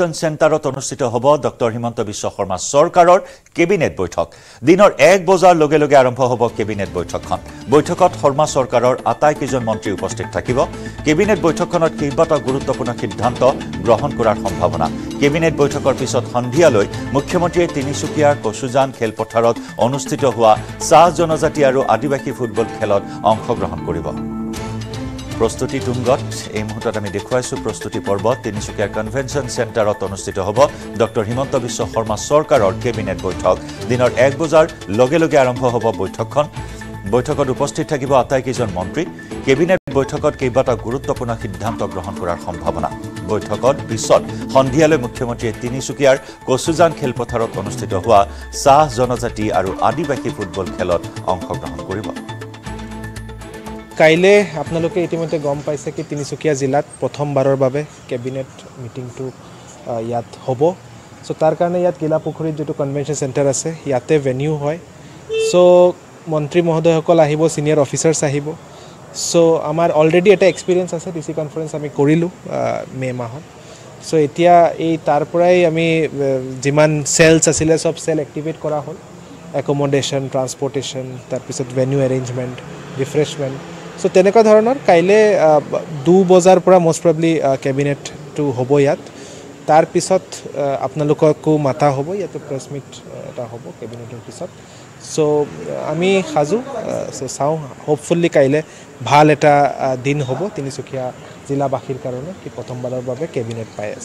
सेंटारत अनुष्ठित हब डॉक्टर हिमंत विश्व शर्मा सरकार केबिनेट बैठक दिन 1 बजार लगे आरम्भ हब केबिनेट बैठक शर्मा सरकार आटाईकजन मंत्री उपस्थित थाकिब। केबिनेट बैठक केबाटा गुरुत्वपूर्ण सिद्धांत ग्रहण करार सम्भावना। केबिनेट बैठक पिछत सन्धियालै मुख्यमंत्री तिनिसुकियार कसुजान खेलपथारत अनुष्ठित हुआ चाह जनजाति और आदिवासी फुटबल खेल अंशग्रहण कर प्रस्तुति तुंगत। এই মুহূর্তত আমি দেখুৱাইছো প্রস্তুতি পর্ব তিনিচুকীয়া কনভেনশন সেন্টারত অনুষ্ঠিত হব ডক্টর হিমন্ত বিশ্ব শর্মা সরকারৰ কেবিনেট বৈঠক। দিনৰ 1 বজাৰ লগে লগে আৰম্ভ হব বৈঠকখন। বৈঠকত উপস্থিত থাকিব আটাইকেইজন মন্ত্রী। কেবিনেট বৈঠকত কেইবাটা গুৰুত্বপূৰ্ণ সিদ্ধান্ত গ্ৰহণ কৰাৰ সম্ভাৱনা। বৈঠকত পিছত সন্ধিয়ালৈ মুখ্যমন্ত্রী তিনিচুকীয়াৰ কচুজান খেলপথাৰত অনুষ্ঠিত হোৱা চাহ জনজাতি আৰু আদিবাসী ফুটবল খেলত অংশগ্ৰহণ কৰিব। काइले आपनालोके इतिमध्ये गम पाइसे कि तिनिसुकिया जिलात प्रथम बारर बारे केबिनेट मीटिंग तो यात होबो। सो तार कारणे यात किलापुखुरी जो कन्वेन्शन सेंटर आसे याते वेन्यू होय। सो मंत्री महोदय हकल आहिबो, सिनियर ऑफिसर्स आहिबो। सो आमार ऑलरेडी एटा एक्सपीरियंस आसे, डीसी कन्फरेंस आमी करिलु मे माहत। सो एतिया ए तार पराई आमी जिमान सेल्स आसिले सब सेल एक्टिवेट करा होल। एकमोडेशन, ट्रांसपोर्टेशन, तार पिছত वेन्यू अरेंजमेंट, रिफ्रेशमेंट। सो तेनेका धरनर काइले 2 बजार पुरा मोस्ट प्रोबब्ली केबिनेट टू होबो। यात तार पिसत आपनालोकक माथा होबो, यात प्रेस मीट एटा होबो केबिनेटर पिसत। सो आमी खाजू सो साउ होपफुली काइले ভাল एटा दिन होबो तिनिसुकिया जिलाबाखिर कारणे कि प्रथमबारर বাবে केबिनेट पाइस।